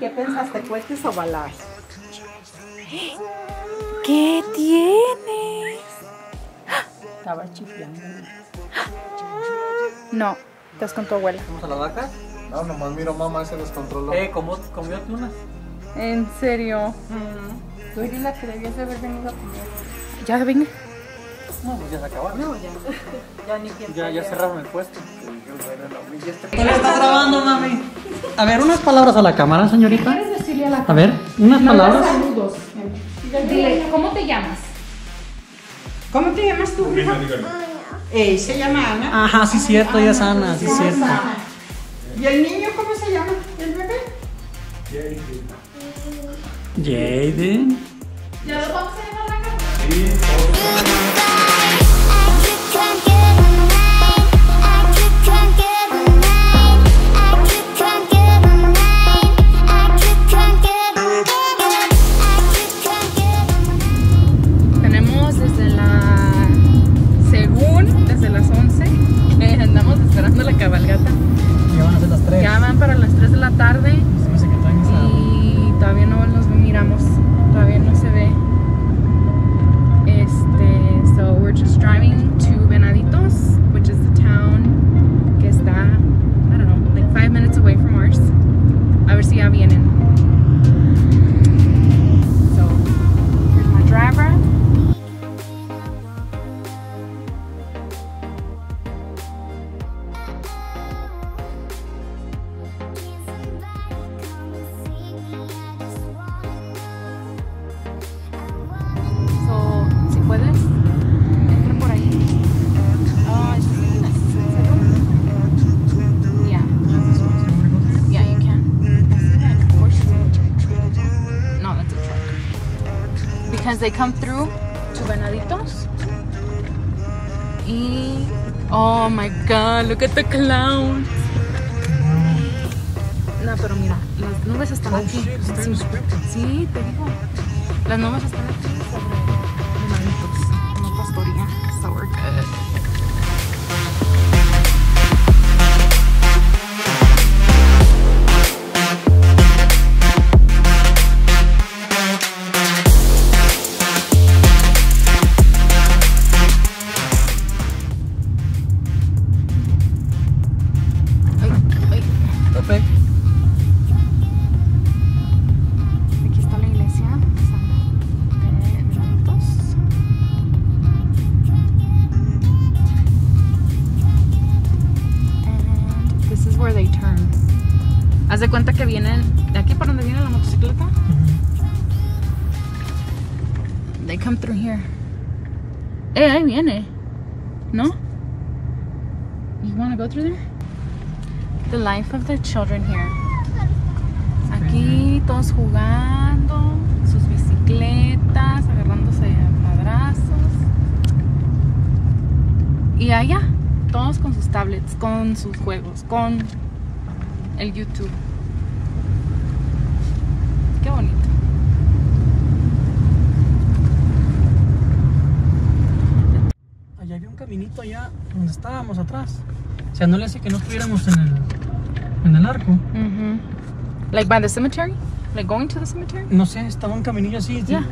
¿Qué pensaste? ¿Cohetes o balas? ¿Qué tienes? Estaba chiflando. No, estás con tu abuela. ¿Vamos a la vaca? No, nomás miro, mamá, se descontroló. ¿Comió tunas? ¿En serio? Tú eres la que debías de haber venido a comer. Ya venga. No, pues ya se acabaron. No, ya. Ya ni tiempo. Ya cerraron el puesto. ¿Qué le está grabando, mami? A ver, unas palabras a la cámara, señorita. ¿Qué quieres decirle a la cámara? A ver, unas palabras. Saludos. Dile, ¿cómo te llamas? ¿Cómo te llamas tú, hija? Se llama Ana. Ajá, sí, cierto, ella es Ana, sí, cierto. ¿Y el niño cómo se llama? ¿El bebé? Jayden. ¿Ya lo vamos a llevar acá? Sí. Tenemos desde las 11, andamos esperando la cabalgata. Ya van a ser las 3. Ya van para las 3 de la tarde. Y todavía no nos miramos, todavía no se ve. So we're just driving to Venaditos, which is the town que está, I don't know, like 5 minutes away from ours. A ver si ya vienen. So here's my driver. Because they come through to Venaditos. Oh my god, look at the clouds. No, pero mira, las nubes están aquí. Sí, te digo. Las nubes están aquí sobre Venaditos, no pastoría. So we're good. Haz de cuenta que vienen de aquí por donde viene la motocicleta. They come through here. Ahí viene. ¿No? You want to go through there? The life of the children here. Aquí todos jugando, sus bicicletas, agarrándose a madrazos. Y allá, todos con sus tablets, con sus juegos, con el YouTube. Qué bonito. Allá había un caminito allá donde estábamos atrás. O sea, no le hace que no estuviéramos en el arco. Like by the cemetery? Like going to the cemetery? No sé, estaba un caminillo así. Yeah.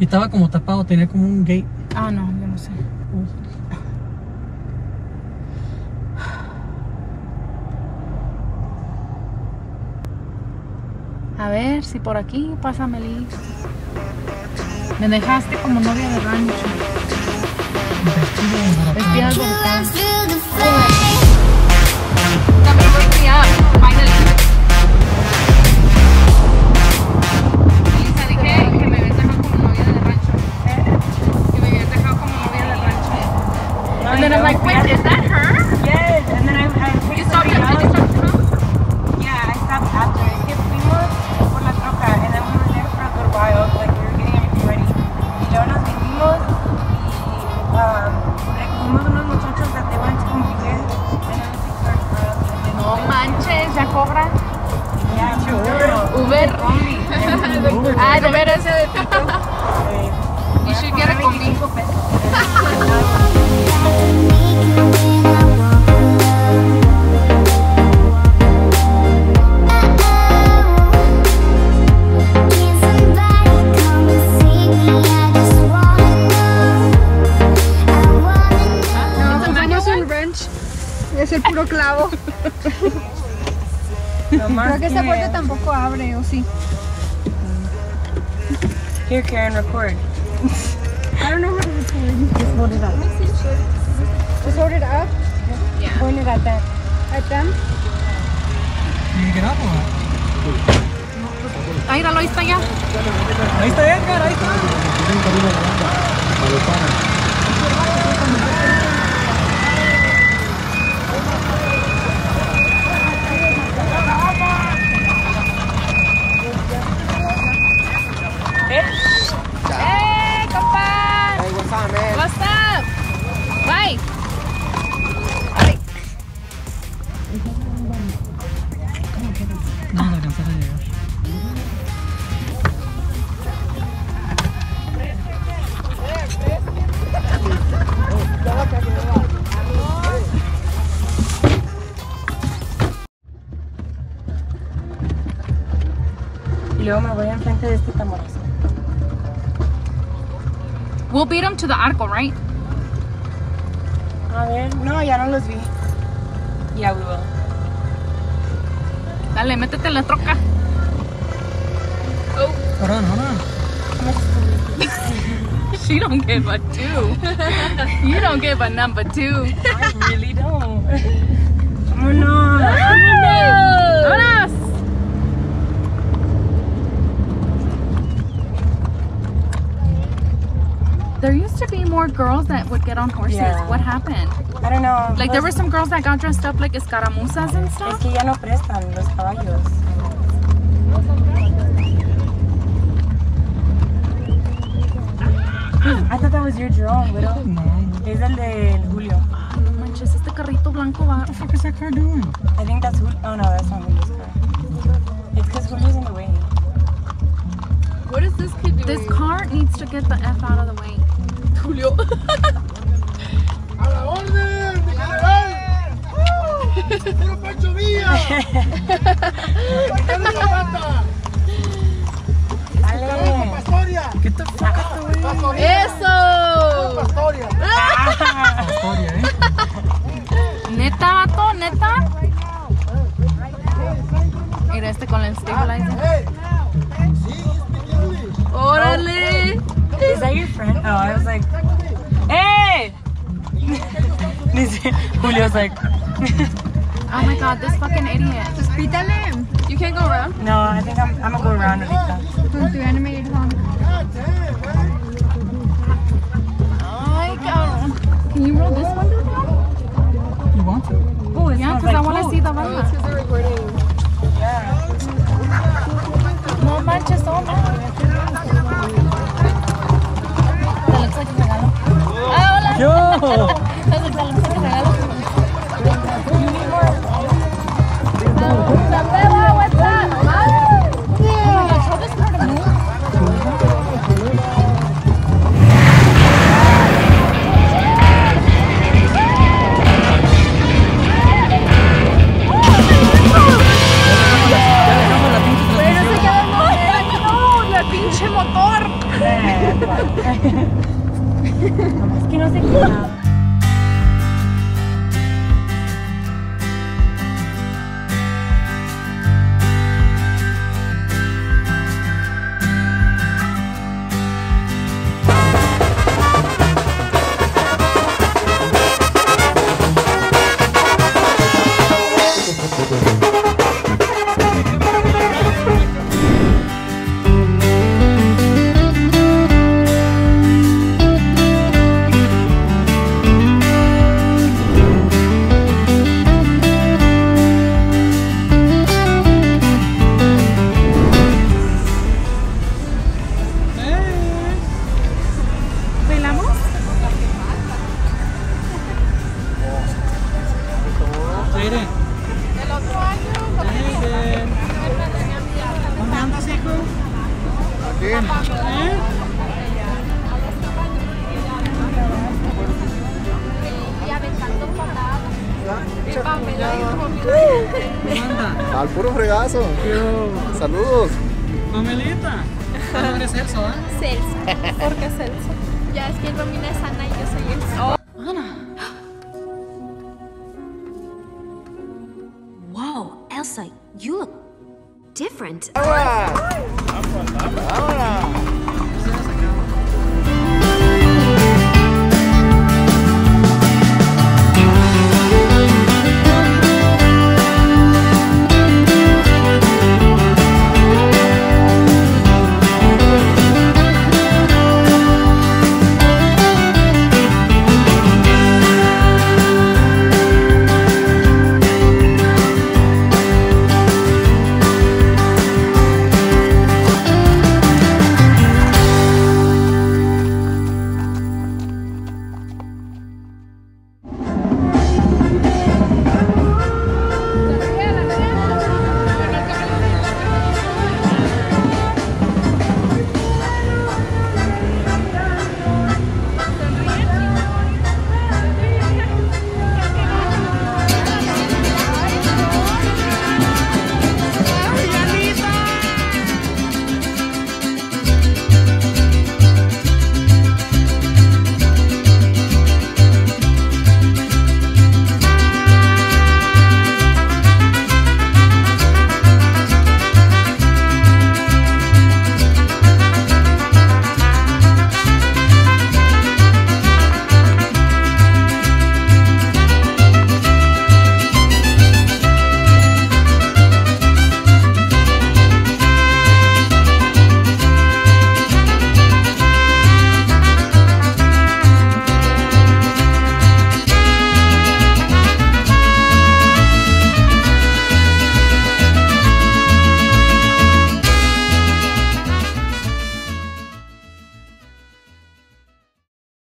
Y estaba como tapado, tenía como un gate. Ah, no, yo no sé. A ver si por aquí pasa Melis. Me dejaste como novia de rancho. Vestida de boricua. También voy a criar. Melissa, dije que me habías dejado como novia de rancho. Que me habías dejado como novia de rancho. And then I'm like, wait, is that her? Yes. And then I you stopped after? Yeah, I stopped after. You should get a combi. ser puro clavo. Creo que esa puerta tampoco abre, ¿o sí? Here, Karen, record. I don't know how to record. Just hold it up. Just hold it up? Yeah. Point it at them. At them? ¿Tiene que quedar o no? Ahí, dalo, ahí está ya. Ahí está Edgar, ahí está. We'll beat them to the arco, right? A ver, no, ya no los vi. Yeah, we will. Dale, métete en la troca. Oh. Hold on, hold on. She don't give a two. You don't give a number two. I really don't. Oh no. Oh, no. There used to be more girls that would get on horses. Yeah. What happened? I don't know. Like there were some girls that got dressed up like escaramuzas and stuff. Es que ya no prestan los caballos. I thought that was your drone, little. No. Es el de Julio. Oh, no manches, este carrito blanco va. What the fuck is that car doing? I think that's Julio. Oh no, that's not Julio's car. It's because Julio's in the way. What is this kid doing? This car needs to get the F out of the way. Julio. A la orden de general. Puro Pancho Villa. Sacando la pata. Dale. Pastoria. ¿Qué te pasa? Pastoria. Eso. Pastoria. Pastoria, Neta, vato, neta. Mira este con el stabilizer. Órale. Is that your friend? Oh, I was like, hey! Julio's like, oh my god, this fucking idiot. Just you can't go around? No, I think I'm gonna go around ahorita. Don't do animated, huh? Ay, cabrón. Can you roll this one down? You want to? Oh, it's yeah, because like I want to see the one. It's because they're recording. Yeah. No manches, oh man. Yo. Al puro fregazo. Yo. Saludos. Pamelita. ¿No eres Celso, eh? Celso. ¿Por qué Celso? Ya es que Romina es Ana y yo soy Elsa. Oh. Ana. You look different. ¡Ahora!